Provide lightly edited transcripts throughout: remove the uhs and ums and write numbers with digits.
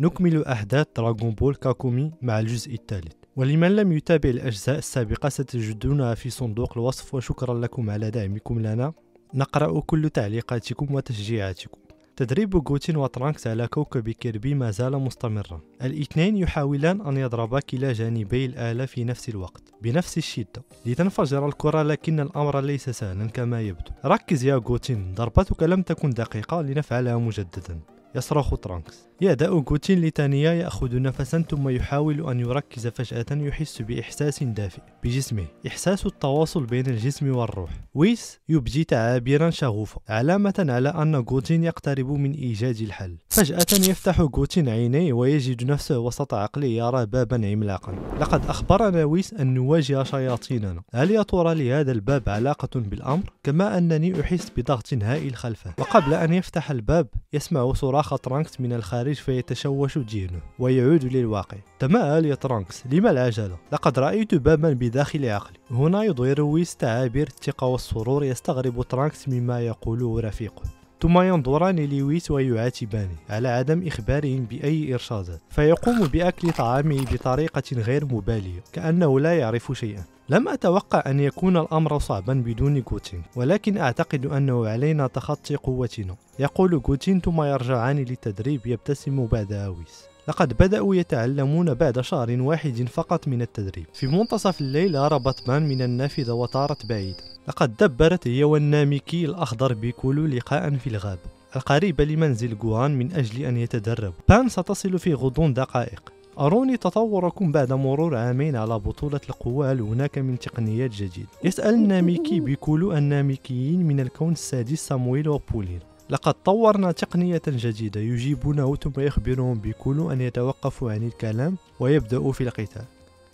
نكمل أحداث دراغون بول كاكومي مع الجزء الثالث، ولمن لم يتابع الأجزاء السابقة ستجدونها في صندوق الوصف، وشكرا لكم على دعمكم لنا، نقرأ كل تعليقاتكم وتشجيعاتكم. تدريب جوتين وترانكس على كوكب كيربي ما زال مستمرا، الاثنين يحاولان أن يضربا كلا جانبي الآلة في نفس الوقت بنفس الشدة لتنفجر الكرة، لكن الأمر ليس سهلا كما يبدو. ركز يا جوتين، ضربتك لم تكن دقيقة، لنفعلها مجددا، يصرخ ترانكس. يدأ جوتين لثانية، يأخذ نفسا ثم يحاول أن يركز، فجأة يحس بإحساس دافئ بجسمه، إحساس التواصل بين الجسم والروح. ويس يبدي تعابيرا شغوفة علامة على أن جوتين يقترب من إيجاد الحل. فجأة يفتح جوتين عينيه ويجد نفسه وسط عقله يرى بابا عملاقا. لقد أخبرنا ويس أن نواجه شياطيننا، هل يا ترى لهذا الباب علاقة بالأمر؟ كما أنني أحس بضغط هائل خلفه. وقبل أن يفتح الباب يسمع صراخ ترانكس من الخارج، فيتشوش ذهنه ويعود للواقع. تماءل يا ترانكس، لما العجلة؟ لقد رأيت بابا بداخل عقلي. هنا يظهر ويس تعابير الثقة والسرور، يستغرب ترانكس مما يقوله رفيقه، ثم ينظران لويس ويعاتبانه على عدم إخبارهم بأي إرشادات، فيقوم بأكل طعامه بطريقة غير مبالية كأنه لا يعرف شيئا. لم أتوقع أن يكون الأمر صعبا بدون جوتين، ولكن أعتقد أنه علينا تخطي قوتنا، يقول جوتين، ثم يرجعان للتدريب، يبتسم بعدها ويس. لقد بدأوا يتعلمون بعد شهر واحد فقط من التدريب. في منتصف الليل هربت بان من النافذة وطارت بعيدا. لقد دبرت هي والناميكي الأخضر بيكولو لقاء في الغابة القريبة لمنزل جوهان من أجل أن يتدرب. بان ستصل في غضون دقائق. أروني تطوركم بعد مرور عامين على بطولة القوى، هل هناك من تقنيات جديدة؟ يسأل الناميكي بيكولو الناميكيين من الكون السادس صامويل وبولين. لقد طورنا تقنية جديدة، يجيبونه، ثم يخبرهم بيكولو أن يتوقفوا عن الكلام ويبدأوا في القتال.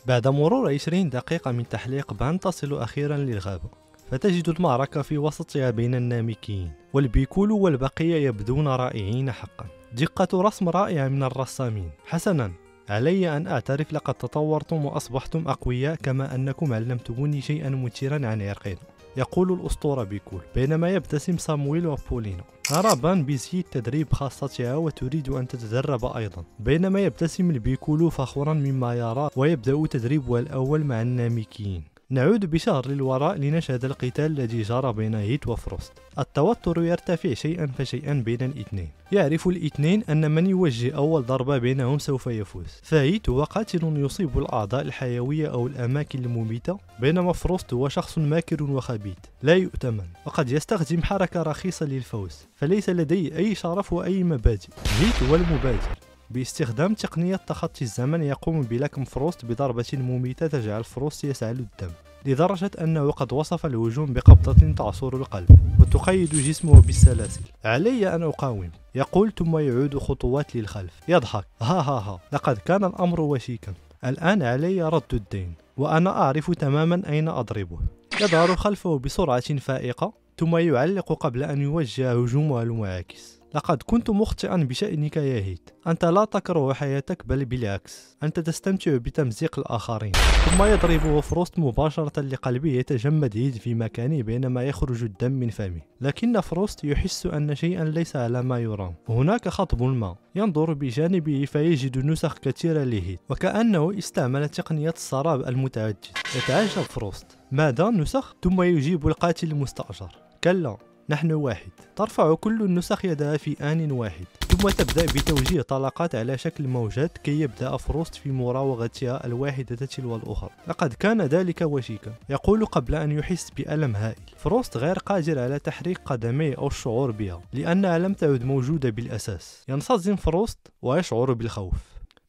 بعد مرور 20 دقيقة من تحليق بان تصل أخيرا للغابة، فتجد المعركة في وسطها بين الناميكيين والبيكولو، والبقية يبدون رائعين حقا. دقة رسم رائعة من الرسامين. حسنا، علي أن أعترف، لقد تطورتم وأصبحتم أقوياء، كما أنكم علمتموني شيئا مثيرا عن عرقنا، يقول الأسطورة بيكولو، بينما يبتسم صامويل وبولينا. نرى بان بيزيد تدريب خاصتها وتريد أن تتدرب أيضا، بينما يبتسم البيكولو فخورا مما يراه، ويبدأ تدريبها الأول مع الناميكيين. نعود بشهر للوراء لنشهد القتال الذي جرى بين هيت وفروست. التوتر يرتفع شيئا فشيئا بين الاثنين، يعرف الاثنين أن من يوجه أول ضربة بينهم سوف يفوز، فهيت هو قاتل يصيب الأعضاء الحيوية أو الأماكن المميتة، بينما فروست هو شخص ماكر وخبيث لا يؤتمن، وقد يستخدم حركة رخيصة للفوز، فليس لديه أي شرف وأي مبادئ. هيت هو المبادر، باستخدام تقنية تخطي الزمن يقوم بلكم فروست بضربة مميتة تجعل فروست يسعل الدم، لدرجة أنه قد وصف الهجوم بقبضة تعصر القلب وتقيد جسمه بالسلاسل. علي أن أقاوم، يقول، ثم يعود خطوات للخلف، يضحك، ها ها ها، لقد كان الأمر وشيكا، الآن علي رد الدين، وأنا أعرف تماما أين أضربه. يظهر خلفه بسرعة فائقة، ثم يعلق قبل أن يوجه هجومه المعاكس. لقد كنت مخطئا بشأنك يا هيت، أنت لا تكره حياتك، بل بالعكس، أنت تستمتع بتمزيق الآخرين. ثم يضربه فروست مباشرة لقلبه، يتجمد هيت في مكانه بينما يخرج الدم من فمه، لكن فروست يحس أن شيئا ليس على ما يرام. هناك خطب ما، ينظر بجانبه فيجد نسخ كثيرة لهيت، وكأنه استعمل تقنية السراب المتعدد. يتعجب فروست، ماذا، نسخ؟ ثم يجيب القاتل المستأجر، كلا، نحن واحد. ترفع كل النسخ يدها في آن واحد، ثم تبدأ بتوجيه طلقات على شكل موجات كي يبدأ فروست في مراوغتها الواحدة تلو الأخرى. لقد كان ذلك وشيكا، يقول قبل أن يحس بألم هائل. فروست غير قادر على تحريك قدميه أو الشعور بها لأنها لم تعد موجودة بالأساس. ينصدم فروست ويشعر بالخوف.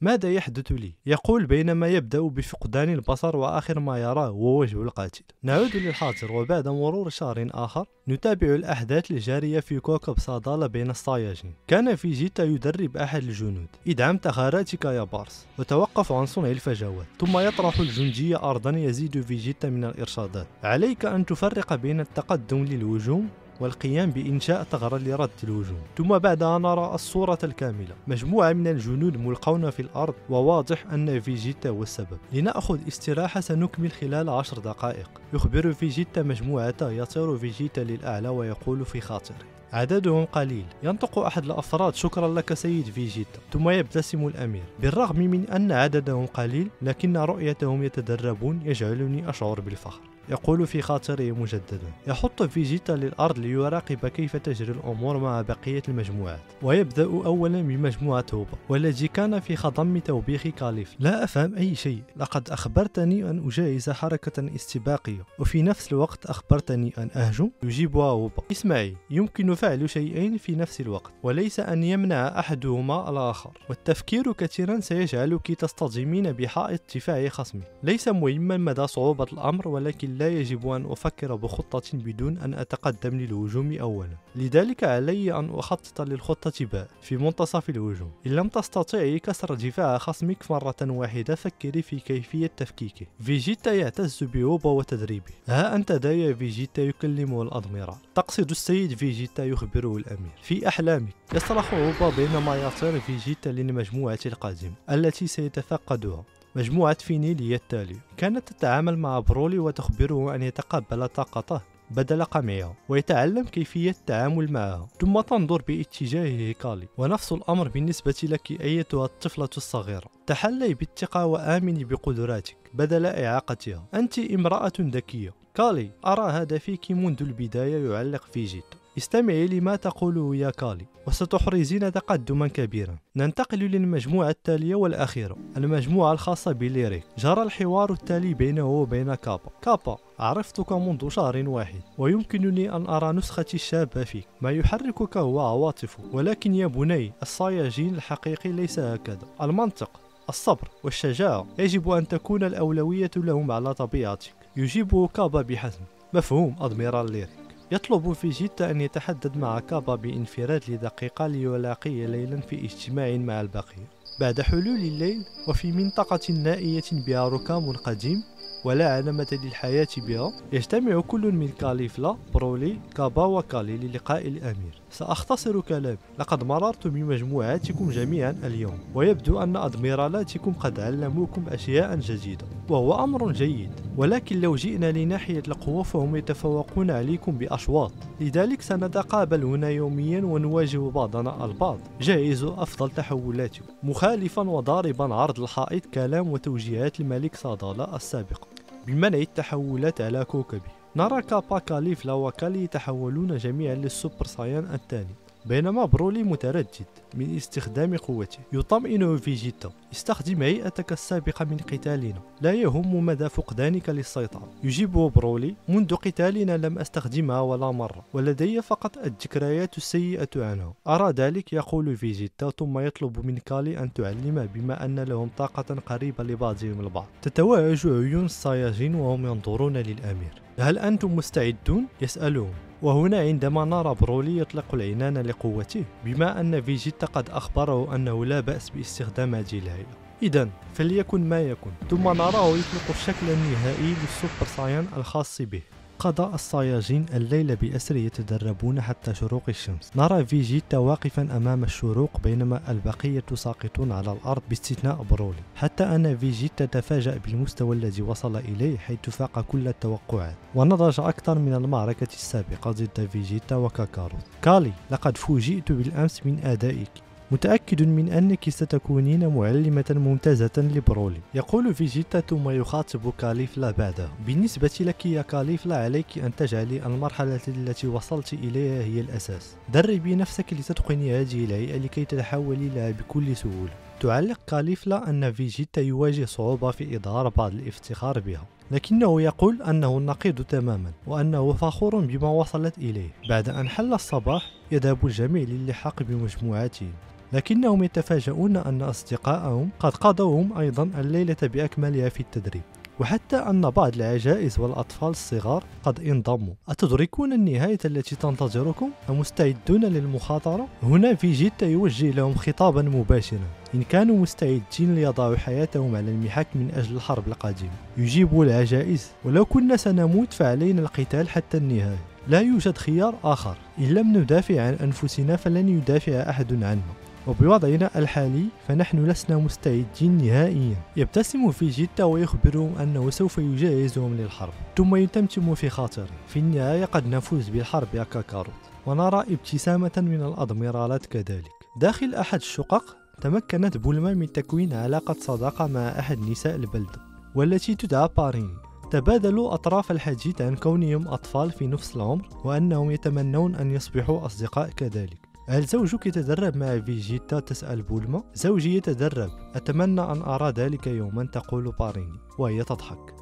ماذا يحدث لي؟ يقول بينما يبدأ بفقدان البصر وآخر ما يراه هو وجه القاتل. نعود للحاضر، وبعد مرور شهر آخر نتابع الأحداث الجارية في كوكب سادالا بين الصياجين. كان فيجيتا يدرب أحد الجنود، ادعم تغاراتك يا بارس وتوقف عن صنع الفجوات، ثم يطرح الجندي أرضا، يزيد فيجيتا من الإرشادات، عليك أن تفرق بين التقدم للهجوم والقيام بإنشاء ثغرة لرد الهجوم. ثم بعدها نرى الصورة الكاملة، مجموعة من الجنود ملقون في الأرض، وواضح أن فيجيتا هو السبب. لنأخذ استراحة، سنكمل خلال 10 دقائق، يخبر فيجيتا مجموعته. يطير فيجيتا للأعلى ويقول في خاطره، عددهم قليل. ينطق أحد الأفراد شكرا لك سيد فيجيتا، ثم يبتسم الأمير. بالرغم من أن عددهم قليل لكن رؤيتهم يتدربون يجعلني أشعر بالفخر، يقول في خاطره مجددا. يحط فيجيتا للأرض ليراقب كيف تجري الأمور مع بقية المجموعات، ويبدأ أولا بمجموعة هوبا والتي كان في خضم توبيخ كاليف. لا أفهم أي شيء، لقد أخبرتني أن أجهز حركة استباقية وفي نفس الوقت أخبرتني أن أهجم، يجيبها هوبا. اسمعي، يمكن فعل شيئين في نفس الوقت وليس أن يمنع أحدهما الآخر، والتفكير كثيرا سيجعلك تصطدمين بحائط دفاع خصمك. ليس مهما مدى صعوبة الأمر، ولكن لا يجب أن أفكر بخطة بدون أن أتقدم للهجوم أولا، لذلك علي أن أخطط للخطة باء في منتصف الهجوم. إن لم تستطيعي كسر دفاع خصمك مرة واحدة فكري في كيفية تفكيكه. فيجيتا يعتز بهوبا وتدريبه. ها أنت ذا يا فيجيتا، يكلمه الأدميرال. تقصد السيد فيجيتا، يخبره الأمير. في أحلامك، يصرخ هوبا بينما يطير فيجيتا للمجموعة القادمة التي سيتفقدها، مجموعة فينيل هي التالية. كانت تتعامل مع برولي وتخبره أن يتقبل طاقته بدل قمعها ويتعلم كيفية التعامل معها، ثم تنظر باتجاهه كالي. ونفس الأمر بالنسبة لك أيتها الطفلة الصغيرة، تحلي بالثقة وآمني بقدراتك بدل إعاقتها، أنت امرأة ذكية. كالي، أرى هذا فيك منذ البداية، يعلق فيجيتا. استمعي لما تقوله يا كالي وستحرزين تقدما كبيرا. ننتقل للمجموعة التالية والأخيرة، المجموعة الخاصة بليريك. جرى الحوار التالي بينه وبين كابا. كابا، عرفتك منذ شهر واحد ويمكنني أن أرى نسختي الشابة فيك. ما يحركك هو عواطفك، ولكن يا بني الصياجين الحقيقي ليس هكذا. المنطق، الصبر والشجاعة يجب أن تكون الأولوية لهم على طبيعتك، يجيبه كابا بحزم. مفهوم أدميرال ليريك. يطلب فيجيتا أن يتحدث مع كابا بانفراد لدقيقة ليلاقي ليلا في اجتماع مع البقية. بعد حلول الليل وفي منطقة نائية بها ركام قديم ولا علامة للحياة بها، يجتمع كل من كاليفلا، برولي، كابا وكالي للقاء الأمير. سأختصر كلامي، لقد مررت بمجموعاتكم جميعا اليوم ويبدو أن أدميرالاتكم قد علموكم أشياء جديدة وهو أمر جيد، ولكن لو جئنا لناحية القوة فهم يتفوقون عليكم بأشواط، لذلك سنتقابل هنا يوميا ونواجه بعضنا البعض. جهزوا أفضل تحولاتكم. مخالفا وضاربا عرض الحائط كلام وتوجيهات الملك سادالا السابق بمنع التحولات على كوكبه. نرى كابا، كاليفلا وكالي يتحولون جميعا للسوبر سايان الثاني، بينما برولي متردد من استخدام قوته. يطمئنه فيجيتا، استخدم هيئتك السابقة من قتالنا، لا يهم مدى فقدانك للسيطرة. يجيبه برولي، منذ قتالنا لم أستخدمها ولا مرة ولدي فقط الذكريات السيئة عنه. أرى ذلك، يقول فيجيتا، ثم يطلب من كالي أن تعلمه بما أن لهم طاقة قريبة لبعضهم البعض. تتوهج عيون الصياجين وهم ينظرون للأمير. هل أنتم مستعدون؟ يسألهم. وهنا عندما نرى برولي يطلق العنان لقوته، بما أن فيجيتا قد أخبره أنه لا بأس باستخدام هذه الهيئة، إذا فليكن ما يكن. ثم نراه يطلق الشكل النهائي للسوبر سايان الخاص به. قضى الصياجين الليل بأسر يتدربون حتى شروق الشمس. نرى فيجيتا واقفا أمام الشروق بينما البقية ساقطون على الأرض باستثناء برولي، حتى أن فيجيتا تفاجأ بالمستوى الذي وصل إليه حيث فاق كل التوقعات ونضج أكثر من المعركة السابقة ضد فيجيتا وكاكارو. كالي، لقد فوجئت بالأمس من أدائك، متأكد من أنك ستكونين معلمة ممتازة لبرولي، يقول فيجيتا ثم يخاطب كاليفلا بعده. بالنسبة لك يا كاليفلا عليك أن تجعلي المرحلة التي وصلت إليها هي الأساس، دربي نفسك لتتقني هذه الهيئة لكي تتحولي لها بكل سهولة. تعلق كاليفلا أن فيجيتا يواجه صعوبة في إظهار بعض الافتخار بها، لكنه يقول أنه نقيض تماما وأنه فخور بما وصلت إليه. بعد أن حل الصباح يذهب الجميع للحاق بمجموعاتهم، لكنهم يتفاجؤون أن أصدقائهم قد قضوهم أيضا الليلة بأكملها في التدريب، وحتى أن بعض العجائز والأطفال الصغار قد انضموا. أتدركون النهاية التي تنتظركم؟ أمستعدون للمخاطرة؟ هنا فيجيتا يوجه لهم خطابا مباشرا، إن كانوا مستعدين ليضعوا حياتهم على المحك من أجل الحرب القادمة. يجيب العجائز، ولو كنا سنموت فعلينا القتال حتى النهاية، لا يوجد خيار آخر، إن لم ندافع عن أنفسنا فلن يدافع أحد عنا، وبوضعنا الحالي فنحن لسنا مستعدين نهائيا. يبتسم فيجيتا ويخبرهم أنه سوف يجهزهم للحرب، ثم يتمتم في خاطره، في النهاية قد نفوز بالحرب يا كاكاروت. ونرى ابتسامة من الأضميرالات كذلك. داخل أحد الشقق تمكنت بولما من تكوين علاقة صداقة مع أحد نساء البلدة والتي تدعى باريني. تبادلوا أطراف الحديث عن كونهم أطفال في نفس العمر وأنهم يتمنون أن يصبحوا أصدقاء كذلك. هل زوجك يتدرب مع فيجيتا؟ تسأل بولما. زوجي يتدرب، أتمنى أن أرى ذلك يوما، تقول باريني وهي تضحك.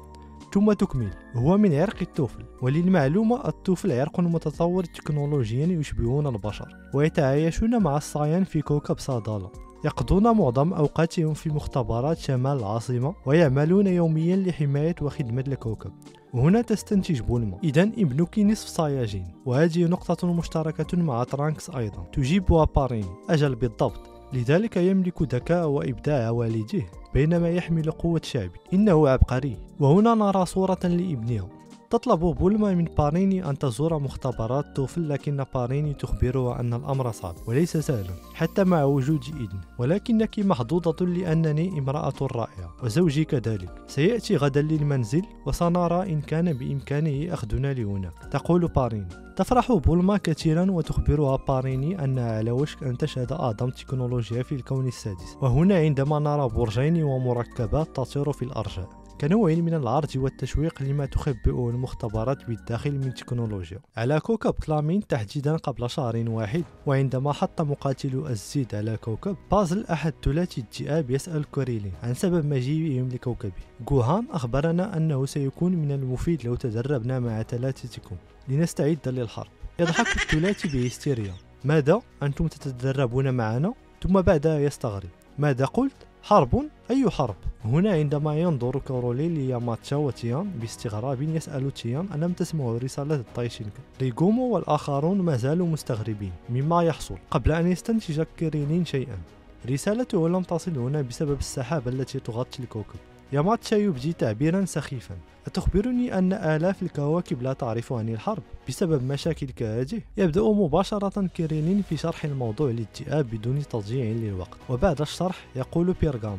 ثم تكمل، هو من عرق الطفل، وللمعلومة الطفل عرق متطور تكنولوجيا يشبهون البشر ويتعايشون مع الصيان في كوكب سادالا، يقضون معظم أوقاتهم في مختبرات شمال العاصمة ويعملون يوميا لحماية وخدمة الكوكب. وهنا تستنتج بولما، إذا ابنك نصف صياجين، وهذه نقطة مشتركة مع ترانكس أيضا، تجيبها باريني، أجل بالضبط، لذلك يملك ذكاء وإبداع والده بينما يحمل قوة شعبي، إنه عبقري. وهنا نرى صورة لابنها. تطلب بولما من باريني أن تزور مختبرات طفل، لكن باريني تخبرها أن الأمر صعب وليس سهلا حتى مع وجود إذن، ولكنك محظوظة لأنني امرأة رائعة وزوجي كذلك، سيأتي غدا للمنزل وسنرى إن كان بإمكانه أخذنا لهناك، تقول باريني. تفرح بولما كثيرا وتخبرها باريني أنها على وشك أن تشهد أعظم تكنولوجيا في الكون السادس. وهنا عندما نرى برجين ومركبات تطير في الأرجاء كنوع من العرض والتشويق لما تخبئه المختبرات بالداخل من تكنولوجيا على كوكب كلامين تحديدا قبل شهر واحد. وعندما حط مقاتلو الزيد على كوكب بازل أحد ثلاثي الذئاب يسأل كوريلين عن سبب مجيئهم لكوكبه. جوهان أخبرنا أنه سيكون من المفيد لو تدربنا مع ثلاثتكم لنستعد للحرب. يضحك الثلاثي بهستيريا، ماذا؟ أنتم تتدربون معنا؟ ثم بعدها يستغرب، ماذا قلت؟ حرب؟ أي حرب؟ هنا عندما ينظر كوريلي لياماتشا وتيان باستغراب يسأل تيان ألم تسمعوا رسالة الطايشينكا؟ ريغومو والآخرون ما زالوا مستغربين مما يحصل قبل أن يستنتج كوريلين شيئا، رسالته لم تصل هنا بسبب السحابة التي تغطي الكوكب. ياماتشا يبدي تعبيرا سخيفا، أتخبرني أن آلاف الكواكب لا تعرف عن الحرب بسبب مشاكل كهذه؟ يبدأ مباشرة كوريلين في شرح الموضوع للذئاب بدون تضييع للوقت، وبعد الشرح يقول بيرغامو،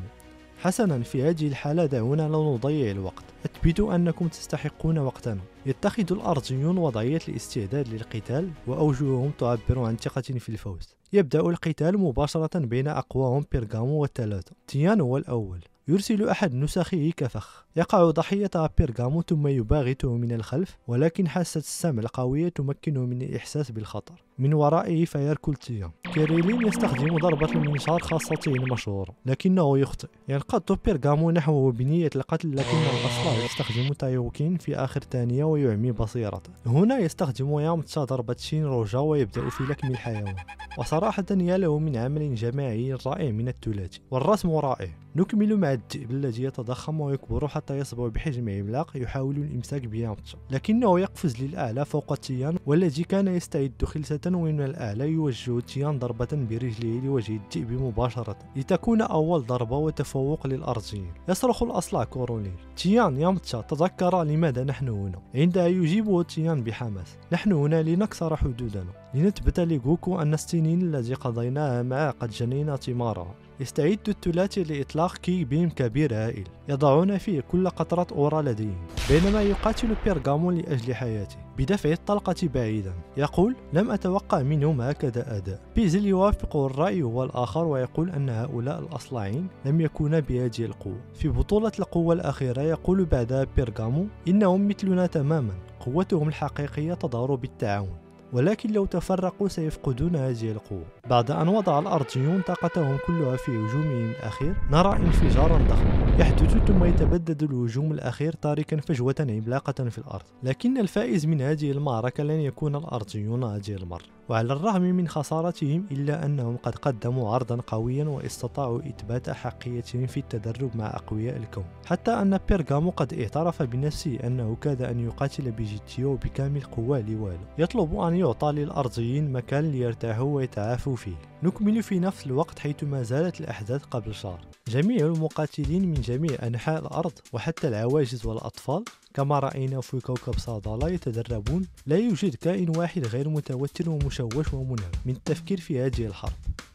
حسنا في هذه الحالة دعونا لا نضيع الوقت، أثبتوا أنكم تستحقون وقتنا. يتخذ الأرضيون وضعية الاستعداد للقتال وأوجههم تعبر عن ثقة في الفوز. يبدأ القتال مباشرة بين أقواهم بيرغامو والثلاثة. تيانو هو الأول، يرسل أحد نسخه كفخ، يقع ضحية بيرغامو ثم يباغته من الخلف، ولكن حاسة السمع القوية تمكنه من الإحساس بالخطر. من ورائه فيركل تيان. كوريلين يستخدم ضربة المنشار خاصته المشهورة لكنه يخطئ، ينقض بيرغامو نحوه بنية القتل، لكن الأصلع يستخدم تايوكين في آخر ثانية ويعمي بصيرته. هنا يستخدم ياماتشا ضربة شينروجا ويبدأ في لكم الحيوان، وصراحة يا له من عمل جماعي رائع من الثلاثي، والرسم رائع. نكمل مع الذئب الذي يتضخم ويكبر حتى يصبح بحجم عملاق يحاول الإمساك بياماتشا، لكنه يقفز للأعلى فوق تيان، والذي كان يستعد خلسة ومن الأعلى يوجه تيان ضربة برجله لوجه الذئب مباشرة لتكون أول ضربة وتفوق للأرضيين. يصرخ الأصلع كوريلين، تيان ياماتشا تذكر لماذا نحن هنا. عندها يجيبه تيان بحماس، نحن هنا لنكسر حدودنا، لنثبت لغوكو أن السنين التي قضيناها معه قد جنينا ثمارها. يستعد الثلاثي لإطلاق كي بيم كبير هائل يضعون فيه كل قطرة أورا لديهم، بينما يقاتل بيرغامو لأجل حياته بدفع الطلقة بعيدا. يقول لم أتوقع منهم هكذا أداء. بيزل يوافق الرأي هو الآخر ويقول أن هؤلاء الأصلعين لم يكونا بهذه القوة. في بطولة القوة الأخيرة يقول بعدها بيرغامو، إنهم مثلنا تماما، قوتهم الحقيقية تظهر بالتعاون، ولكن لو تفرقوا سيفقدون هذه القوة. بعد أن وضع الأرضيون طاقتهم كلها في هجومهم الأخير نرى انفجارا ضخما يحدث، ثم يتبدد الهجوم الأخير تاركا فجوة عملاقة في الأرض، لكن الفائز من هذه المعركة لن يكون الأرضيون هذه المرة. وعلى الرغم من خسارتهم إلا أنهم قد قدموا عرضا قويا واستطاعوا إثبات أحقيتهم في التدرب مع أقوياء الكون، حتى أن بيرغامو قد اعترف بنفسه أنه كاد أن يقاتل بجدية وبكامل قواه لوالو، يطلب أن يعطى للأرضيين مكان ليرتاحوا ويتعافوا فيه. نكمل في نفس الوقت حيث ما زالت الأحداث قبل شهر. جميع المقاتلين من جميع أنحاء الأرض وحتى العواجز والأطفال كما رأينا في كوكب صادالا يتدربون. لا يوجد كائن واحد غير متوتر ومشوش ومنهم من التفكير في هذه الحرب.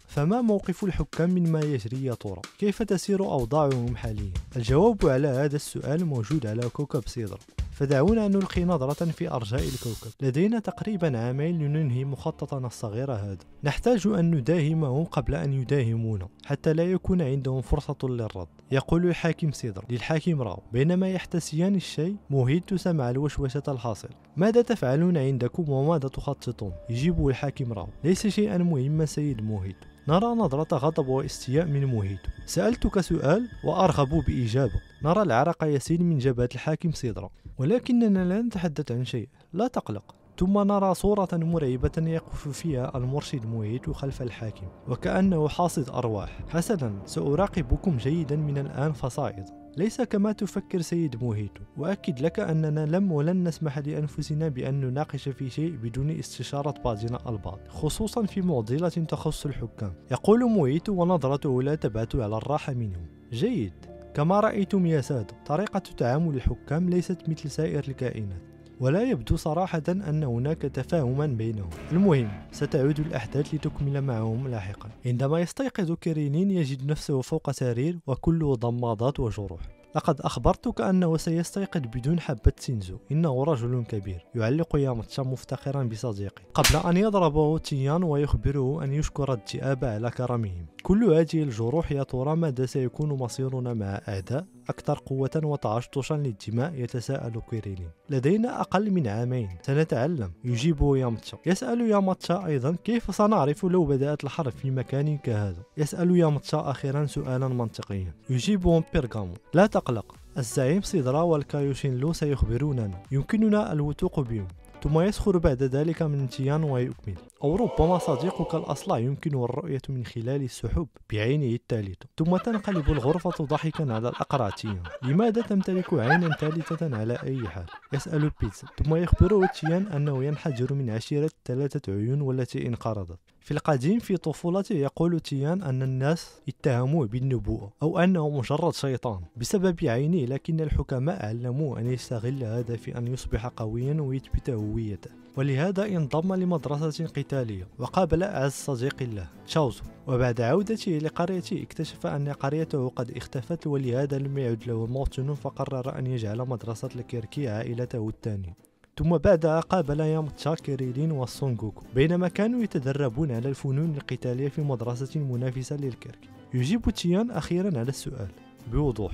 فما موقف الحكام مما يجري يا ترى؟ كيف تسير أوضاعهم حاليا؟ الجواب على هذا السؤال موجود على كوكب سيدرا. فدعونا أن نلقي نظرة في أرجاء الكوكب. لدينا تقريبا عامين لننهي مخططنا الصغير هذا. نحتاج أن نداهمهم قبل أن يداهمونا حتى لا يكون عندهم فرصة للرد. يقول الحاكم سيدر للحاكم راو بينما يحتسيان الشاي. موهيتو سمع الوشوشة الحاصل. ماذا تفعلون عندكم وماذا تخططون؟ يجيب الحاكم راو ليس شيئا مهما سيد موهيتو. نرى نظرة غضب واستياء من موهيتو. سألتك سؤال وأرغب بإجابة. نرى العرق يسيل من جبهة الحاكم سيدرا ولكننا لا نتحدث عن شيء، لا تقلق. ثم نرى صورة مرعبة يقف فيها المرشد موهيتو خلف الحاكم وكأنه حاصد أرواح. حسنا، سأراقبكم جيدا من الآن فصاعدا. ليس كما تفكر سيد موهيتو، وأكد لك أننا لم ولن نسمح لأنفسنا بأن نناقش في شيء بدون استشارة بعضنا البعض، خصوصا في معضلة تخص الحكام. يقول موهيتو ونظرته لا تبعت على الراحة منهم. جيد، كما رأيتم يا سادة، طريقة تعامل الحكام ليست مثل سائر الكائنات، ولا يبدو صراحة أن هناك تفاهما بينهم. المهم، ستعود الأحداث لتكمل معهم لاحقا. عندما يستيقظ كوريلين يجد نفسه فوق سرير وكله ضمادات وجروح. لقد أخبرتك أنه سيستيقظ بدون حبة سينزو، إنه رجل كبير، يعلق ياماتشا مفتخرا بصديقه قبل أن يضربه تيانو ويخبره أن يشكر الذئاب على كرمهم. كل هذه الجروح، يا ترى ماذا سيكون مصيرنا مع أعداء أكثر قوة وتعشطشا للدماء؟ يتساءل كوريلين. لدينا أقل من عامين، سنتعلم، يجيبه ياماتشا. يسأل ياماتشا أيضا كيف سنعرف لو بدأت الحرب في مكان كهذا؟ يسأل ياماتشا أخيرا سؤالا منطقيا. يجيبهم بيرغامو، لا تقلق، الزعيم سيدرا والكايوشين لو سيخبروننا، يمكننا الوثوق بهم. ثم يسخر بعد ذلك من تيانو ويكمل. أو ربما صديقك الأصلع يمكنه الرؤية من خلال السحب بعينه الثالثة. ثم تنقلب الغرفة ضحكا على الأقرع تيانو. لماذا تمتلك عينا ثالثة على أي حال؟ يسأل بيتزا. ثم يخبره تيان أنه ينحدر من عشيرة ثلاثة عيون والتي انقرضت. في القديم في طفولته، يقول تيان أن الناس اتهموه بالنبوءة أو أنه مجرد شيطان بسبب عينه، لكن الحكماء علموه أن يستغل هذا في أن يصبح قويا ويثبت هويته، ولهذا انضم لمدرسة قتالية وقابل أعز صديق له تشاوزو. وبعد عودته لقريته اكتشف أن قريته قد اختفت، ولهذا لم يعد له موطن، فقرر أن يجعل مدرسة الكيركي عائلته الثانية. ثم بعدها قابل ياماتشا كوريلين والسونغوكو بينما كانوا يتدربون على الفنون القتالية في مدرسة منافسة للكيركي. يجيب تيان أخيرا على السؤال بوضوح.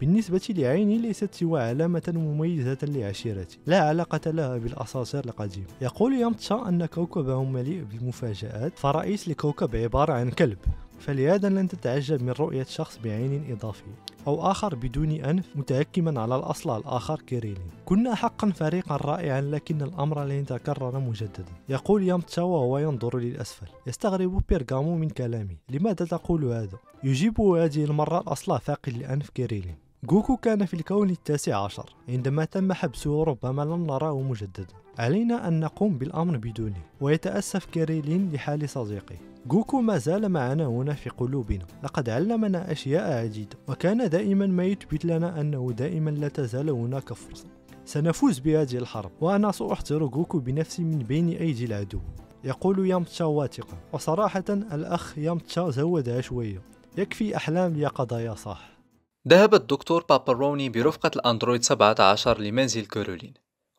بالنسبة لعيني، ليست سوى علامة مميزة لعشيرتي، لا علاقة لها بالأساطير القديمة. يقول ياماتشا أن كوكبهم مليء بالمفاجآت، فرئيس الكوكب عبارة عن كلب، فلهذا لن تتعجب من رؤية شخص بعين إضافية أو آخر بدون أنف متهكما على الأصلع الآخر كوريلين. كنا حقا فريقا رائعا، لكن الأمر لن يتكرر مجددا، يقول ياماتشا وهو ينظر للأسفل. يستغرب بيرغامو من كلامي، لماذا تقول هذا؟ يجيب هذه المرة الأصلع فاقد الأنف كوريلين. جوكو كان في الكون التاسع عشر، عندما تم حبسه ربما لن نراه مجددا، علينا أن نقوم بالأمر بدونه. ويتأسف كوريلين لحال صديقه. جوكو ما زال معنا هنا في قلوبنا، لقد علمنا أشياء عديدة، وكان دائما ما يثبت لنا أنه دائما لا تزال هناك فرصة. سنفوز بهذه الحرب، وأنا سأحضر جوكو بنفسي من بين أيدي العدو، يقول ياماتشا واثقا. وصراحة الأخ ياماتشا زودها شوية، يكفي أحلام يا قضايا صح. ذهب الدكتور بابروني برفقة الأندرويد 17 لمنزل كوريلين،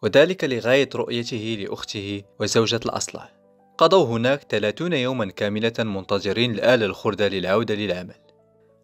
وذلك لغاية رؤيته لأخته وزوجة الأصلع. قضوا هناك 30 يوما كاملة منتظرين الآلة الخردة للعودة للعمل.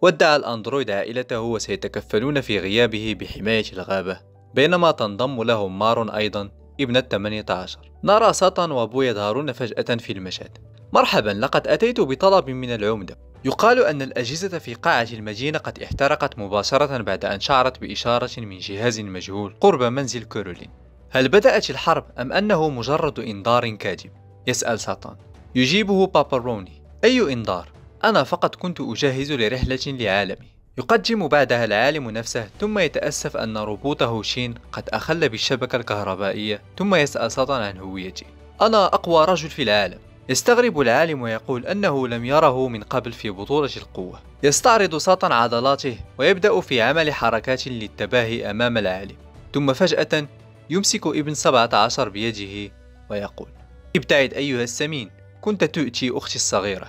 ودع الأندرويد عائلته وسيتكفلون في غيابه بحماية الغابة، بينما تنضم لهم مارون أيضا ابنة 18. نرى ساتان وبو يظهرون فجأة في المشهد. مرحبا، لقد أتيت بطلب من العمدة. يقال أن الأجهزة في قاعة المدينة قد احترقت مباشرة بعد أن شعرت بإشارة من جهاز مجهول قرب منزل كوريلين. هل بدأت الحرب أم أنه مجرد إنذار كاذب؟ يسأل ساتان. يجيبه بابروني، أي إنذار؟ أنا فقط كنت أجهز لرحلة لعالمي. يقدم بعدها العالم نفسه، ثم يتأسف أن روبوته شين قد أخل بالشبكة الكهربائية، ثم يسأل ساتان عن هويته. أنا أقوى رجل في العالم. يستغرب العالم ويقول أنه لم يره من قبل في بطولة القوة. يستعرض ساتان عضلاته ويبدأ في عمل حركات للتباهي أمام العالم، ثم فجأة يمسك ابن 17 بيده ويقول ابتعد أيها السمين، كنت تؤتي أختي الصغيرة.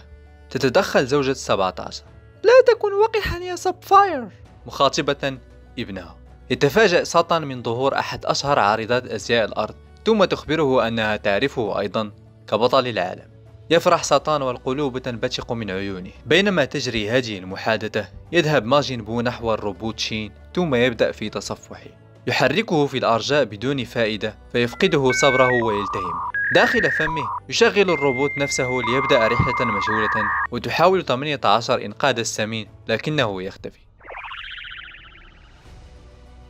تتدخل زوجة 17، لا تكن وقحا يا سبفاير، مخاطبة ابنها. يتفاجأ ساتان من ظهور أحد أشهر عارضات أزياء الأرض، ثم تخبره أنها تعرفه أيضا كبطل العالم. يفرح ساتان والقلوب تنبشق من عيونه. بينما تجري هذه المحادثة، يذهب ماجين بو نحو الروبوت شين، ثم يبدأ في تصفحه. يحركه في الأرجاء بدون فائدة، فيفقده صبره ويلتهم. داخل فمه يشغل الروبوت نفسه ليبدأ رحلة مجهولة، وتحاول 18 إنقاذ السمين لكنه يختفي.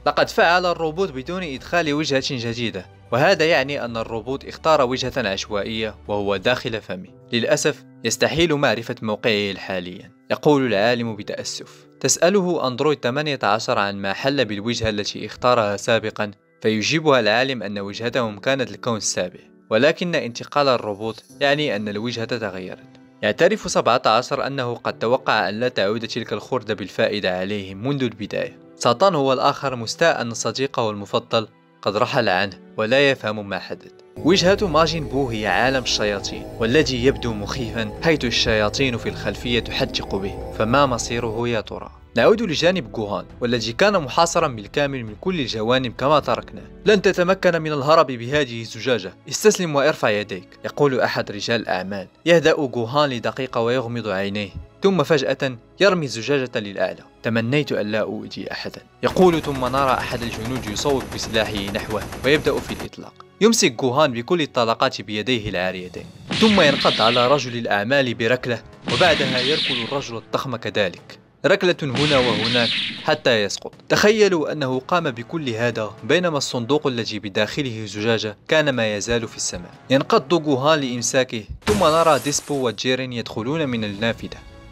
لقد فعل الروبوت بدون إدخال وجهة جديدة، وهذا يعني أن الروبوت اختار وجهة عشوائية وهو داخل فمه. للأسف يستحيل معرفة موقعه حاليا، يقول العالم بتأسف. تسأله أندرويد 18 عن ما حل بالوجهة التي اختارها سابقا، فيجيبها العالم أن وجهتهم كانت الكون السابع، ولكن انتقال الروبوت يعني أن الوجهة تغيرت. يعترف 17 أنه قد توقع أن لا تعود تلك الخردة بالفائدة عليه منذ البداية. ساتان هو الآخر مستاء أن صديقه المفضل قد رحل عنه ولا يفهم ما حدث. وجهة ماجين بو هي عالم الشياطين، والذي يبدو مخيفا حيث الشياطين في الخلفية تحدق به، فما مصيره يا ترى؟ نعود لجانب جوهان، والذي كان محاصرا بالكامل من كل الجوانب كما تركناه. لن تتمكن من الهرب بهذه الزجاجة، استسلم وارفع يديك، يقول أحد رجال الأعمال. يهدأ جوهان لدقيقة ويغمض عينيه، ثم فجأة يرمي الزجاجة للأعلى. تمنيت أن لا أؤذي أحدا، يقول، ثم نرى أحد الجنود يصوب بسلاحه نحوه ويبدأ في الإطلاق. يمسك جوهان بكل الطلقات بيديه العاريتين، ثم ينقض على رجل الأعمال بركلة، وبعدها يركل الرجل الضخم كذلك، ركلة هنا وهناك حتى يسقط. تخيلوا أنه قام بكل هذا بينما الصندوق الذي بداخله زجاجة كان ما يزال في السماء. ينقض جوهان لإمساكه، ثم نرى ديسبو وجيرين يدخلون من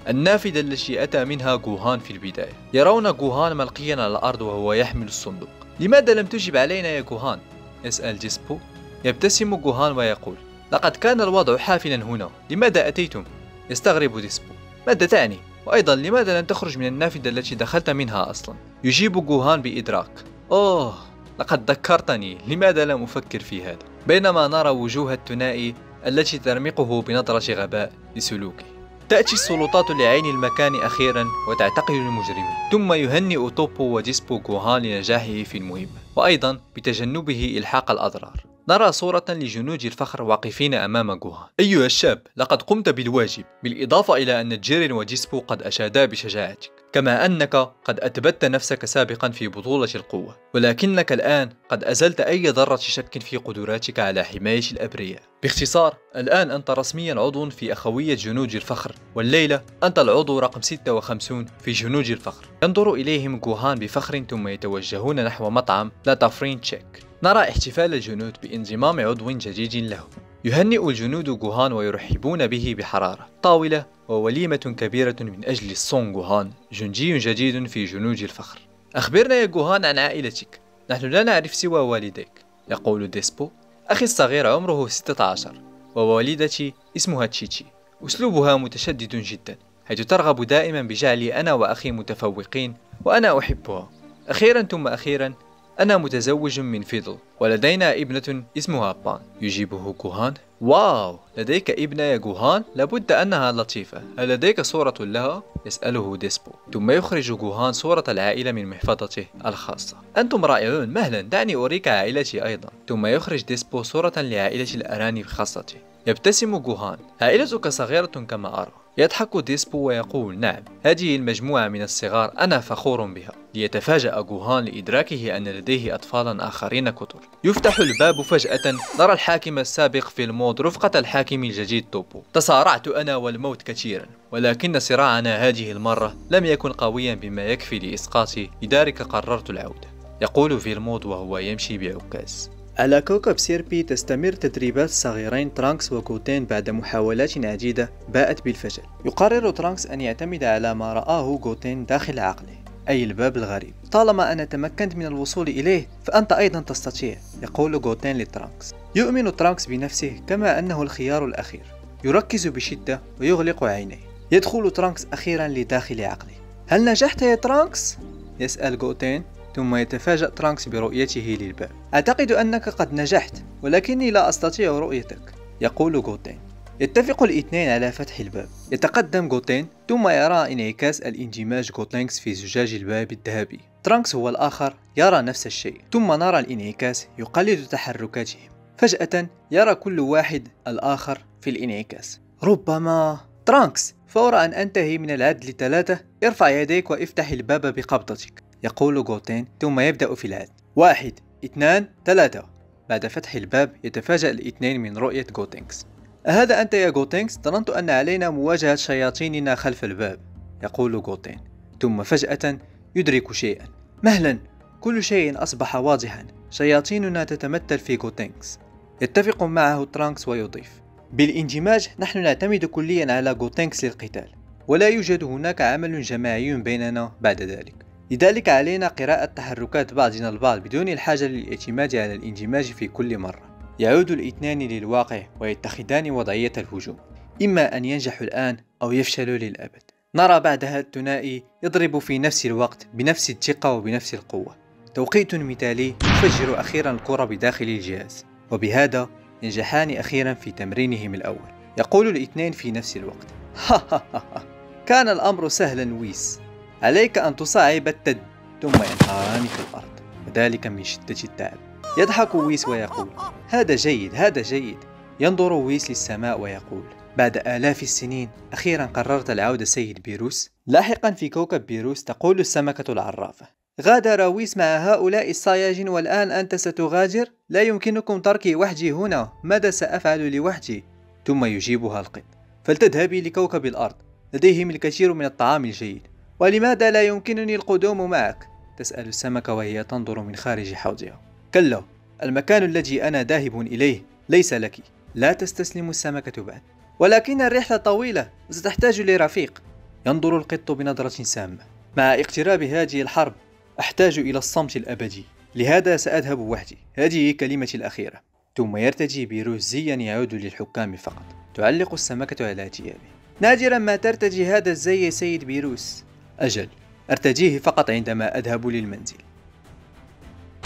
النافذة التي أتى منها جوهان في البداية. يرون جوهان ملقيا على الأرض وهو يحمل الصندوق. لماذا لم تجب علينا يا جوهان؟ يسأل ديسبو. يبتسم جوهان ويقول، لقد كان الوضع حافلا هنا، لماذا أتيتم؟ يستغرب ديسبو، ماذا تعني؟ وأيضا لماذا لم تخرج من النافذة التي دخلت منها أصلا؟ يجيب جوهان بإدراك، أوه لقد ذكرتني، لماذا لم أفكر في هذا؟ بينما نرى وجوه الثنائي التي ترمقه بنظرة غباء لسلوكه. تأتي السلطات لعين المكان أخيرا وتعتقل المجرمين، ثم يهنئ توبو وديسبو جوهان لنجاحه في المهمة، وأيضا بتجنبه إلحاق الأضرار. نرى صورة لجنود الفخر واقفين أمام جوهان. أيها الشاب، لقد قمت بالواجب، بالإضافة إلى أن جيرين وديسبو قد أشادا بشجاعتك، كما أنك قد أثبتت نفسك سابقا في بطولة القوة، ولكنك الآن قد أزلت أي ذرة شك في قدراتك على حماية الأبرياء. باختصار، الآن أنت رسميا عضو في أخوية جنود الفخر، والليلة أنت العضو رقم 56 في جنود الفخر. ينظر إليهم جوهان بفخر، ثم يتوجهون نحو مطعم لا تفرين تشيك. نرى احتفال الجنود بانضمام عضو جديد له. يهنئ الجنود جوهان ويرحبون به بحرارة. طاولة ووليمة كبيرة من أجل سون جوهان، جندي جديد في جنود الفخر. أخبرنا يا جوهان عن عائلتك، نحن لا نعرف سوى والديك، يقول ديسبو. أخي الصغير عمره 16، ووالدتي اسمها تشيتشي، أسلوبها متشدد جدا، حيث ترغب دائما بجعلي أنا وأخي متفوقين، وأنا أحبها. أخيرا ثم أخيرا، أنا متزوج من فيدل، ولدينا ابنة اسمها بان، يجيبه جوهان. واو، لديك ابنة يا جوهان؟ لابد أنها لطيفة، هل لديك صورة لها؟ يسأله ديسبو، ثم يخرج جوهان صورة العائلة من محفظته الخاصة. أنتم رائعون، مهلا دعني أريك عائلتي أيضا. ثم يخرج ديسبو صورة لعائلة الأرانب خاصته. يبتسم جوهان، عائلتك صغيرة كما أرى. يضحك ديسبو ويقول، نعم، هذه المجموعة من الصغار أنا فخور بها. ليتفاجأ جوهان لإدراكه أن لديه أطفالا آخرين كثر. يفتح الباب فجأة، نرى الحاكم السابق في المود رفقة الحاكم الجديد توبو. تصارعت أنا والموت كثيرا، ولكن صراعنا هذه المرة لم يكن قويا بما يكفي لإسقاطي، لذلك قررت العودة، يقول في المود وهو يمشي بعكاز. على كوكب سيربي تستمر تدريبات الصغيرين ترانكس وجوتين بعد محاولات عديدة باءت بالفشل. يقرر ترانكس أن يعتمد على ما رآه جوتين داخل عقله، أي الباب الغريب. طالما أنا تمكنت من الوصول إليه فأنت أيضا تستطيع، يقول جوتين لترانكس. يؤمن ترانكس بنفسه كما أنه الخيار الأخير. يركز بشدة ويغلق عينيه. يدخل ترانكس أخيرا لداخل عقله. هل نجحت يا ترانكس؟ يسأل جوتين، ثم يتفاجأ ترانكس برؤيته للباب. أعتقد أنك قد نجحت، ولكني لا أستطيع رؤيتك، يقول جوتين. يتفق الاثنان على فتح الباب. يتقدم جوتين ثم يرى انعكاس الانجماج جوتينكس في زجاج الباب الذهبي. ترانكس هو الآخر يرى نفس الشيء، ثم نرى الانعكاس يقلد تحركاتهم. فجأة يرى كل واحد الآخر في الانعكاس. ربما ترانكس فور أن أنتهي من العد ل3 ارفع يديك وافتح الباب بقبضتك، يقول جوتين ثم يبدأ في العد. 1 2 3. بعد فتح الباب يتفاجأ الاثنين من رؤية جوتينكس. أهذا أنت يا جوتينكس؟ ظننت أن علينا مواجهة شياطيننا خلف الباب، يقول جوتين. ثم فجأة يدرك شيئا. مهلا، كل شيء أصبح واضحا. شياطيننا تتمثل في جوتينكس. يتفق معه ترانكس ويضيف: بالانجماج نحن نعتمد كليا على جوتينكس للقتال، ولا يوجد هناك عمل جماعي بيننا بعد ذلك، لذلك علينا قراءة تحركات بعضنا البعض بدون الحاجة للاعتماد على الانجماج في كل مرة. يعود الاثنان للواقع ويتخذان وضعية الهجوم، إما أن ينجحوا الآن أو يفشلوا للأبد. نرى بعدها الثنائي يضرب في نفس الوقت بنفس الدقة وبنفس القوة. توقيت مثالي يفجر أخيرا الكرة بداخل الجهاز، وبهذا ينجحان أخيرا في تمرينهم الأول. يقول الاثنان في نفس الوقت: كان الأمر سهلا ويس، عليك أن تصعب التد. ثم ينهاران في الأرض وذلك من شدة التعب. يضحك ويس ويقول: هذا جيد، هذا جيد. ينظر ويس للسماء ويقول: بعد آلاف السنين أخيرا قررت العودة سيد بيروس. لاحقا في كوكب بيروس تقول السمكة العرافة: غادر ويس مع هؤلاء الصياجين والآن أنت ستغادر؟ لا يمكنكم تركي وحدي هنا، ماذا سأفعل لوحدي؟ ثم يجيبها القط: فلتذهبي لكوكب الأرض، لديهم الكثير من الطعام الجيد. ولماذا لا يمكنني القدوم معك؟ تسأل السمكة وهي تنظر من خارج حوضها. كلا، المكان الذي أنا ذاهب إليه ليس لك. لا تستسلم السمكة بعد. ولكن الرحلة طويلة وستحتاج لرفيق. ينظر القط بنظرة سامة: مع اقتراب هذه الحرب أحتاج إلى الصمت الأبدي، لهذا سأذهب وحدي، هذه كلمتي الأخيرة. ثم يرتدي بيروسيا يعود للحكام فقط. تعلق السمكة على ثيابه: نادرا ما ترتدي هذا الزي يا سيد بيروس. أجل، أرتديه فقط عندما أذهب للمنزل.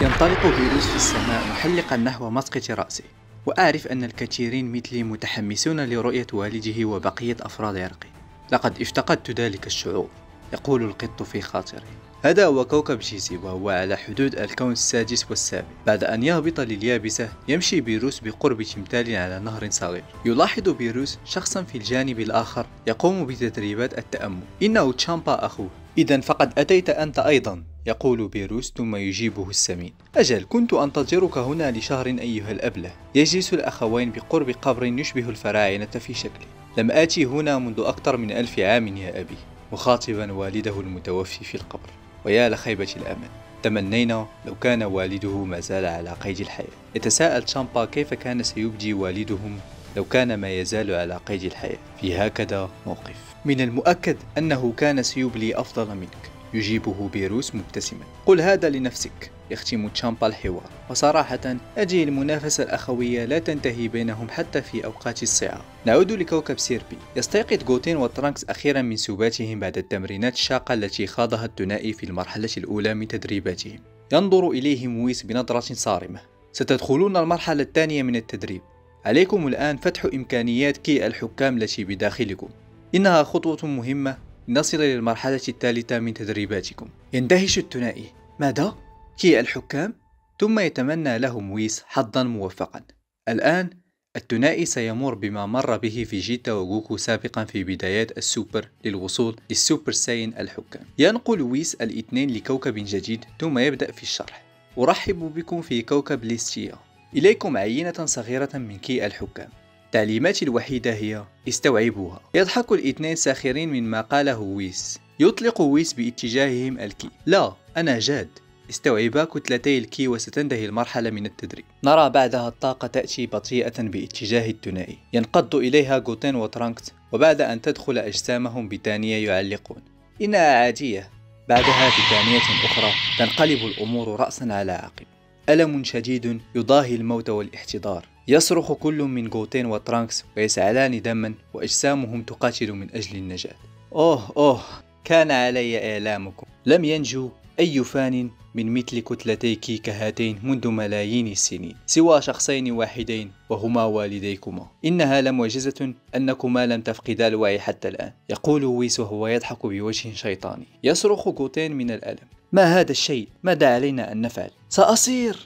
ينطلق بيروس في السماء محلقا نحو مسقط رأسه. وأعرف أن الكثيرين مثلي متحمسون لرؤية والده وبقية أفراد عرقه، لقد افتقدت ذلك الشعور، يقول القط في خاطره. هذا هو كوكب جيزي، وهو على حدود الكون السادس والسابع. بعد أن يهبط لليابسة يمشي بيروس بقرب تمثال على نهر صغير. يلاحظ بيروس شخصا في الجانب الآخر يقوم بتدريبات التأمل، إنه تشامبا أخوه. إذا فقد أتيت أنت أيضا، يقول بيروس ثم يجيبه السمين: أجل، كنت أنتظرك هنا لشهر أيها الأبله. يجلس الأخوين بقرب قبر يشبه الفراعنة في شكله. لم آتي هنا منذ أكثر من 1000 عام يا أبي، مخاطبا والده المتوفي في القبر. ويا لخيبة الأمل، تمنينا لو كان والده ما زال على قيد الحياة. يتساءل تشامبا كيف كان سيبدي والدهم لو كان ما يزال على قيد الحياة في هكذا موقف. من المؤكد أنه كان سيبلي أفضل منك، يجيبه بيروس مبتسما. قل هذا لنفسك، يختم تشامبا الحوار. وصراحة هذه المنافسة الأخوية لا تنتهي بينهم حتى في أوقات الصعاب. نعود لكوكب سيربي. يستيقظ جوتين وترانكس أخيرا من سباتهم بعد التمرينات الشاقة التي خاضها الثنائي في المرحلة الأولى من تدريباتهم. ينظر إليهم ويس بنظرة صارمة. ستدخلون المرحلة الثانية من التدريب، عليكم الآن فتح إمكانيات كي الحكام التي بداخلكم، إنها خطوة مهمة لنصل للمرحلة الثالثة من تدريباتكم. يندهش الثنائي: ماذا؟ كي الحكام؟ ثم يتمنى لهم ويس حظا موفقا. الآن الثنائي سيمر بما مر به فيجيتا وجوكو سابقا في بدايات السوبر للوصول للسوبر ساين الحكام. ينقل ويس الاثنين لكوكب جديد ثم يبدأ في الشرح: أرحب بكم في كوكب ليستيا، إليكم عينة صغيرة من كي الحكام، تعليماتي الوحيدة هي استوعبوها. يضحك الاثنين ساخرين من ما قاله ويس. يطلق ويس باتجاههم الكي: لا، أنا جاد، استوعبا كتلتي الكي وستنتهي المرحلة من التدريب. نرى بعدها الطاقة تأتي بطيئة باتجاه الثنائي، ينقض إليها جوتين وترانكس، وبعد أن تدخل أجسامهم بثانية يعلقون: إنها عادية. بعدها بثانية أخرى تنقلب الأمور رأسا على عقب. ألم شديد يضاهي الموت والاحتضار. يصرخ كل من جوتين وترانكس ويسعلان دما وأجسامهم تقاتل من أجل النجاة. أوه أوه، كان علي إعلامكم. لم ينجو أي فان من مثل كتلتي كيك هاتين منذ ملايين السنين سوى شخصين واحدين وهما والديكما. إنها لمعجزة أنكما لم تفقدا الوعي حتى الآن، يقول ويس وهو يضحك بوجه شيطاني. يصرخ جوتين من الألم، ما هذا الشيء؟ ماذا علينا أن نفعل؟ سأصير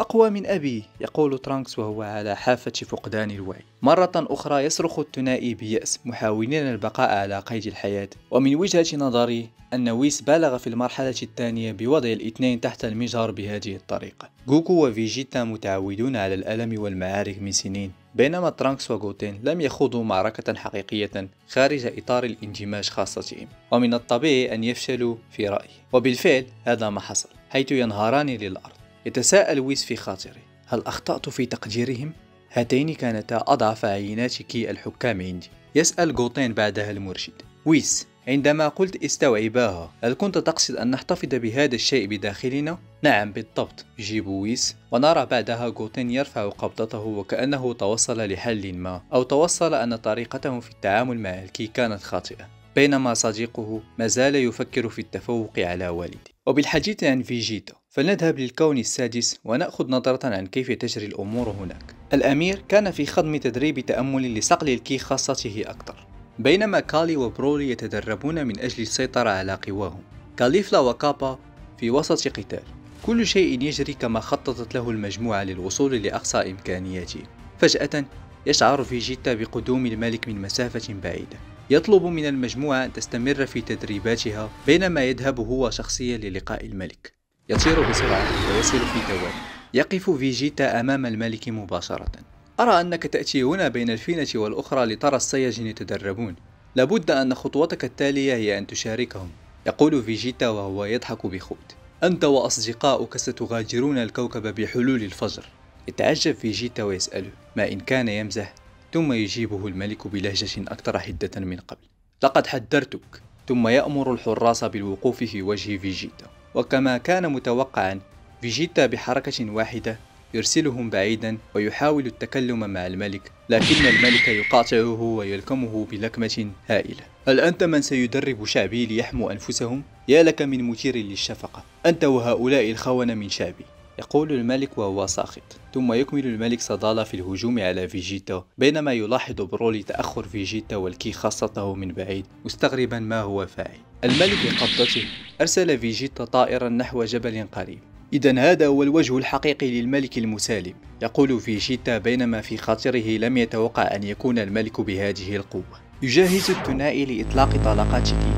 أقوى من أبي، يقول ترانكس وهو على حافة فقدان الوعي. مرة أخرى يصرخ الثنائي بيأس محاولين البقاء على قيد الحياة. ومن وجهة نظري أن ويس بالغ في المرحلة الثانية بوضع الاثنين تحت المجهر بهذه الطريقة. جوكو وفيجيتا متعودون على الألم والمعارك من سنين، بينما ترانكس وجوتين لم يخوضوا معركة حقيقية خارج إطار الاندماج خاصتهم، ومن الطبيعي أن يفشلوا في رأيي. وبالفعل هذا ما حصل، حيث ينهاران للأرض. يتساءل ويس في خاطره، هل أخطأت في تقديرهم؟ هاتين كانتا أضعف عينات كي الحكام عندي، يسأل جوتين بعدها المرشد. ويس، عندما قلت استوعباها، هل كنت تقصد أن نحتفظ بهذا الشيء بداخلنا؟ نعم بالضبط، يجيب ويس. ونرى بعدها جوتين يرفع قبضته وكأنه توصل لحل ما، أو توصل أن طريقته في التعامل مع الكي كانت خاطئة، بينما صديقه ما زال يفكر في التفوق على والده. وبالحديث عن فيجيتا، فلنذهب للكون السادس ونأخذ نظرة عن كيف تجري الأمور هناك. الأمير كان في خضم تدريب تأمل لصقل الكي خاصته أكثر، بينما كالي وبرولي يتدربون من أجل السيطرة على قواهم. كاليفلا وكابا في وسط قتال، كل شيء يجري كما خططت له المجموعة للوصول لأقصى إمكانياته. فجأة يشعر فيجيتا بقدوم الملك من مسافة بعيدة، يطلب من المجموعة أن تستمر في تدريباتها، بينما يذهب هو شخصيا للقاء الملك. يطير بسرعة ويصل في ثواني. يقف فيجيتا أمام الملك مباشرة. أرى أنك تأتي هنا بين الفينة والأخرى لترى الصياجين يتدربون، لابد أن خطوتك التالية هي أن تشاركهم، يقول فيجيتا وهو يضحك بخبط. أنت وأصدقاؤك ستغادرون الكوكب بحلول الفجر. يتعجب فيجيتا ويسأله ما إن كان يمزح، ثم يجيبه الملك بلهجة أكثر حدة من قبل، لقد حذرتك، ثم يأمر الحراس بالوقوف في وجه فيجيتا. وكما كان متوقعا، فيجيتا بحركة واحدة يرسلهم بعيدا ويحاول التكلم مع الملك، لكن الملك يقاطعه ويلكمه بلكمة هائلة. هل أنت من سيدرب شعبي ليحموا أنفسهم؟ يا لك من مثير للشفقة، أنت وهؤلاء الخونة من شعبي، يقول الملك وهو ساخط. ثم يكمل الملك صدالة في الهجوم على فيجيتا، بينما يلاحظ برولي تأخر فيجيتا والكي خاصته من بعيد، مستغربا ما هو فاعل. الملك بقبضته أرسل فيجيتا طائرا نحو جبل قريب. إذن هذا هو الوجه الحقيقي للملك المسالم، يقول فيجيتا، بينما في خاطره لم يتوقع أن يكون الملك بهذه القوة. يجهز الثنائي لإطلاق طلقات كي،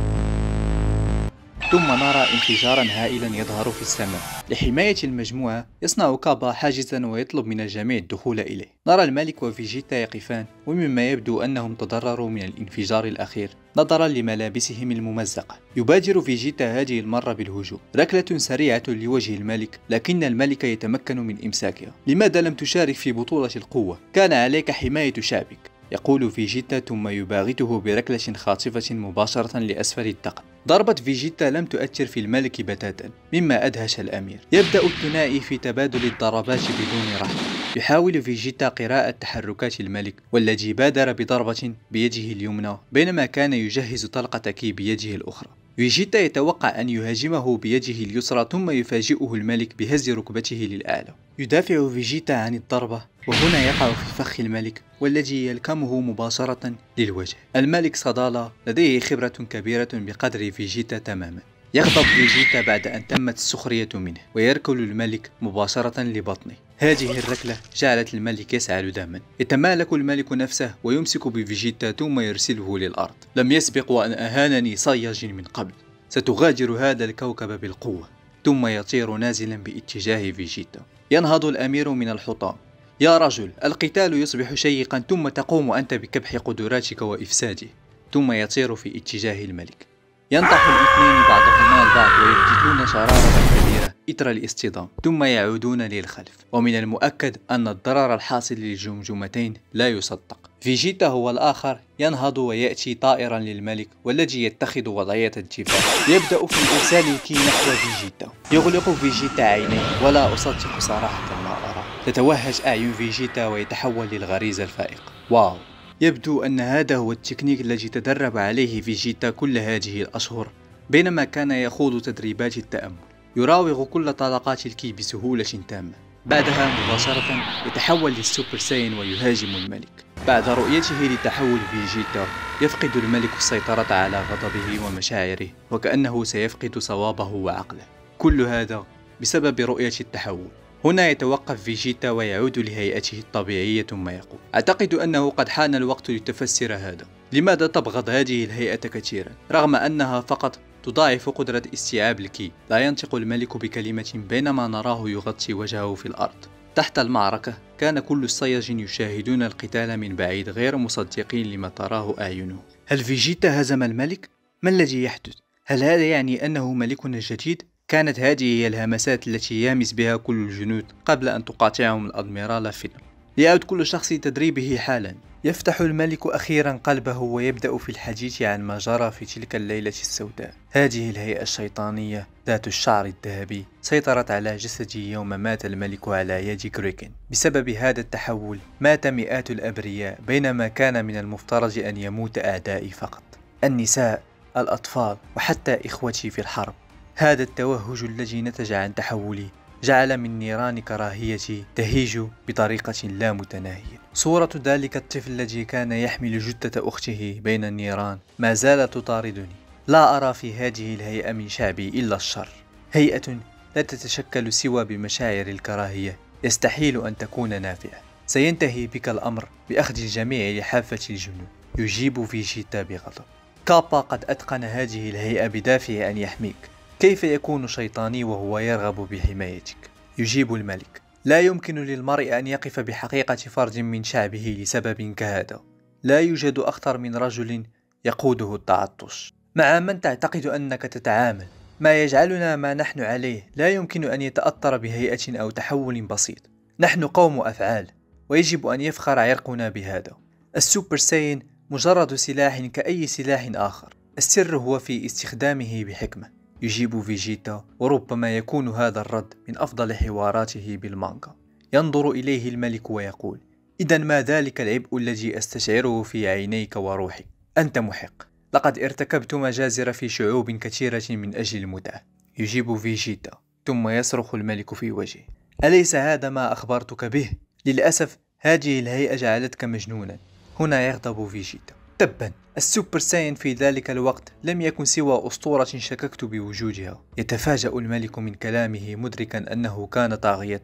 ثم نرى انفجارا هائلا يظهر في السماء. لحماية المجموعة يصنع كابا حاجزا ويطلب من الجميع الدخول إليه. نرى الملك وفيجيتا يقفان، ومما يبدو أنهم تضرروا من الانفجار الأخير نظرا لملابسهم الممزقة. يبادر فيجيتا هذه المرة بالهجوم، ركلة سريعة لوجه الملك، لكن الملك يتمكن من إمساكها. لماذا لم تشارك في بطولة القوة؟ كان عليك حماية شعبك، يقول فيجيتا، ثم يباغته بركلة خاطفة مباشرة لأسفل الذقن. ضربة فيجيتا لم تؤثر في الملك بتاتا، مما أدهش الأمير. يبدأ الثنائي في تبادل الضربات بدون رحمة. يحاول فيجيتا قراءة تحركات الملك، والذي بادر بضربة بيده اليمنى، بينما كان يجهز طلقة كي بيده الأخرى. فيجيتا يتوقع أن يهاجمه بيده اليسرى، ثم يفاجئه الملك بهز ركبته للأعلى. يدافع فيجيتا عن الضربة، وهنا يقع في فخ الملك والذي يلكمه مباشرة للوجه. الملك صدالا لديه خبرة كبيرة بقدر فيجيتا تماما. يغضب فيجيتا بعد أن تمت السخرية منه، ويركل الملك مباشرة لبطنه. هذه الركلة جعلت الملك يسعل دما. يتمالك الملك نفسه ويمسك بفيجيتا ثم يرسله للأرض. لم يسبق وأن أهانني صياج من قبل، ستغادر هذا الكوكب بالقوة، ثم يطير نازلا باتجاه فيجيتا. ينهض الأمير من الحطام. يا رجل، القتال يصبح شيقا ثم تقوم أنت بكبح قدراتك وإفساده، ثم يطير في اتجاه الملك. ينطح الاثنين بعضهما البعض وينتجون شرارة كبيرة إثر الاصطدام، ثم يعودون للخلف. ومن المؤكد أن الضرر الحاصل للجمجمتين لا يصدق. فيجيتا هو الآخر ينهض ويأتي طائرا للملك، والذي يتخذ وضعية الدفاع. يبدأ في إرسال الكي نحو فيجيتا. يغلق فيجيتا عينيه، ولا أصدق صراحة ما أرى. تتوهج أعين فيجيتا ويتحول للغريزة الفائقة. واو، يبدو أن هذا هو التكنيك الذي تدرب عليه فيجيتا كل هذه الأشهر، بينما كان يخوض تدريبات التأمل. يراوغ كل طلقات الكي بسهولة تامة. بعدها مباشرة يتحول للسوبر ساين ويهاجم الملك. بعد رؤيته لتحول فيجيتا يفقد الملك السيطرة على غضبه ومشاعره، وكأنه سيفقد صوابه وعقله، كل هذا بسبب رؤية التحول. هنا يتوقف فيجيتا ويعود لهيئته الطبيعية ثم يقول: أعتقد أنه قد حان الوقت لتفسير هذا. لماذا تبغض هذه الهيئة كثيرا رغم أنها فقط تضاعف قدرة استيعاب الكي؟ لا ينطق الملك بكلمة بينما نراه يغطي وجهه في الأرض. تحت المعركة كان كل الصياجين يشاهدون القتال من بعيد غير مصدقين لما تراه أعينهم. هل فيجيتا هزم الملك؟ ما الذي يحدث؟ هل هذا يعني أنه ملكنا الجديد؟ كانت هذه هي الهمسات التي يهمس بها كل الجنود قبل أن تقاطعهم الأدميرال فينر. يعود كل شخص لتدريبه حالا. يفتح الملك أخيرا قلبه ويبدأ في الحديث عن ما جرى في تلك الليلة السوداء. هذه الهيئة الشيطانية ذات الشعر الذهبي سيطرت على جسده يوم مات الملك على يد كريكن. بسبب هذا التحول مات مئات الأبرياء، بينما كان من المفترض أن يموت أعدائي فقط، النساء، الأطفال، وحتى إخوتي في الحرب. هذا التوهج الذي نتج عن تحولي جعل من نيران كراهيتي تهيج بطريقة لا متناهية. صورة ذلك الطفل الذي كان يحمل جثة أخته بين النيران ما زالت تطاردني. لا أرى في هذه الهيئة من شعبي إلا الشر، هيئة لا تتشكل سوى بمشاعر الكراهية، يستحيل أن تكون نافعة. سينتهي بك الأمر بأخذ الجميع لحافة الجنود، يجيب فيجيتا بغضب. كابا قد أتقن هذه الهيئة بدافع أن يحميك، كيف يكون شيطاني وهو يرغب بحمايتك؟ يجيب الملك: لا يمكن للمرء أن يقف بحقيقة فرد من شعبه لسبب كهذا، لا يوجد أخطر من رجل يقوده التعطش. مع من تعتقد أنك تتعامل؟ ما يجعلنا ما نحن عليه لا يمكن أن يتأثر بهيئة أو تحول بسيط. نحن قوم أفعال ويجب أن يفخر عرقنا بهذا. السوبر ساين مجرد سلاح كأي سلاح آخر، السر هو في استخدامه بحكمة. يجيب فيجيتا، وربما يكون هذا الرد من أفضل حواراته بالمانجا. ينظر إليه الملك ويقول: إذا ما ذلك العبء الذي أستشعره في عينيك وروحي؟ أنت محق، لقد ارتكبت مجازر في شعوب كثيرة من أجل المتعة. يجيب فيجيتا، ثم يصرخ الملك في وجهه: أليس هذا ما أخبرتك به؟ للأسف هذه الهيئة جعلتك مجنونا. هنا يغضب فيجيتا. تبا، السوبر ساين في ذلك الوقت لم يكن سوى أسطورة شككت بوجودها. يتفاجأ الملك من كلامه مدركا أنه كان طاغية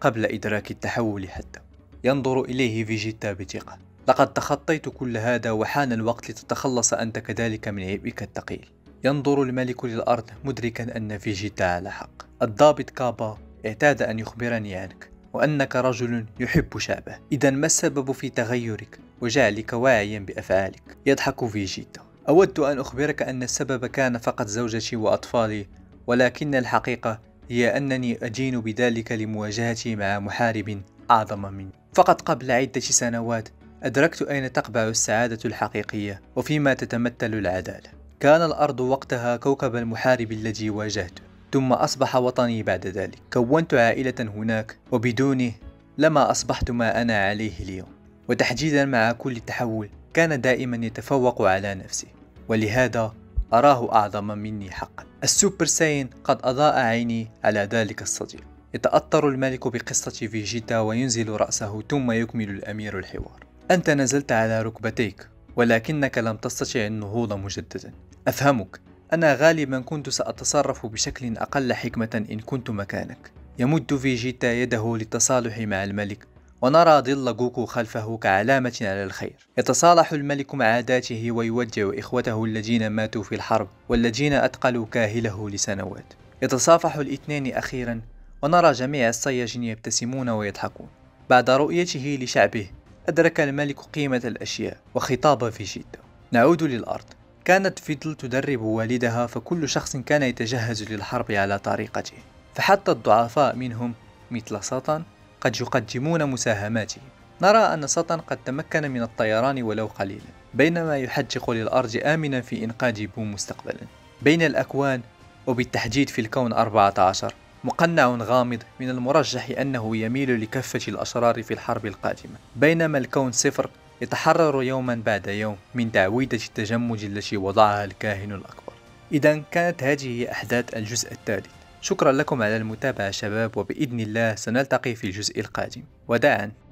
قبل إدراك التحول حتى. ينظر إليه فيجيتا بثقة: لقد تخطيت كل هذا وحان الوقت لتتخلص أنت كذلك من عبئك الثقيل. ينظر الملك للأرض مدركا أن فيجيتا على حق. الضابط كابا اعتاد أن يخبرني عنك وأنك رجل يحب شعبه، إذا ما السبب في تغيرك وجعلك واعيا بأفعالك؟ يضحك فيجيتا: أود أن أخبرك أن السبب كان فقط زوجتي وأطفالي، ولكن الحقيقة هي أنني أدين بذلك لمواجهتي مع محارب أعظم مني. فقط قبل عدة سنوات أدركت أين تقبع السعادة الحقيقية وفيما تتمثل العدالة. كان الأرض وقتها كوكب المحارب الذي واجهته، ثم أصبح وطني بعد ذلك. كونت عائلة هناك، وبدونه لما أصبحت ما أنا عليه اليوم. وتحديدا مع كل تحول كان دائما يتفوق على نفسه، ولهذا أراه أعظم مني حقا. السوبر ساين قد أضاء عيني على ذلك الصديق. يتأثر الملك بقصة فيجيتا وينزل رأسه، ثم يكمل الأمير الحوار: أنت نزلت على ركبتيك ولكنك لم تستطع النهوض مجددا. أفهمك، أنا غالبا كنت سأتصرف بشكل أقل حكمة إن كنت مكانك. يمد فيجيتا يده للتصالح مع الملك، ونرى ظل جوكو خلفه كعلامة على الخير. يتصالح الملك مع ذاته ويودع إخوته الذين ماتوا في الحرب والذين أتقلوا كاهله لسنوات. يتصافح الاثنين أخيرا، ونرى جميع الصياجين يبتسمون ويضحكون. بعد رؤيته لشعبه أدرك الملك قيمة الأشياء. وخطاب فيجيتا. نعود للأرض. كانت فيدل تدرب والدها، فكل شخص كان يتجهز للحرب على طريقته، فحتى الضعفاء منهم مثل ساتان قد يقدمون مساهماتهم. نرى أن ساتان قد تمكن من الطيران ولو قليلا، بينما يحدق للأرض آمنا في إنقاذ بوم مستقبلا. بين الأكوان وبالتحديد في الكون 14 مقنع غامض من المرجح أنه يميل لكفة الأشرار في الحرب القادمة، بينما الكون 0 يتحرر يوما بعد يوم من تعويدة التجمد التي وضعها الكاهن الأكبر. إذا كانت هذه أحداث الجزء الثالث. شكرا لكم على المتابعة شباب، وبإذن الله سنلتقي في الجزء القادم، وداعا.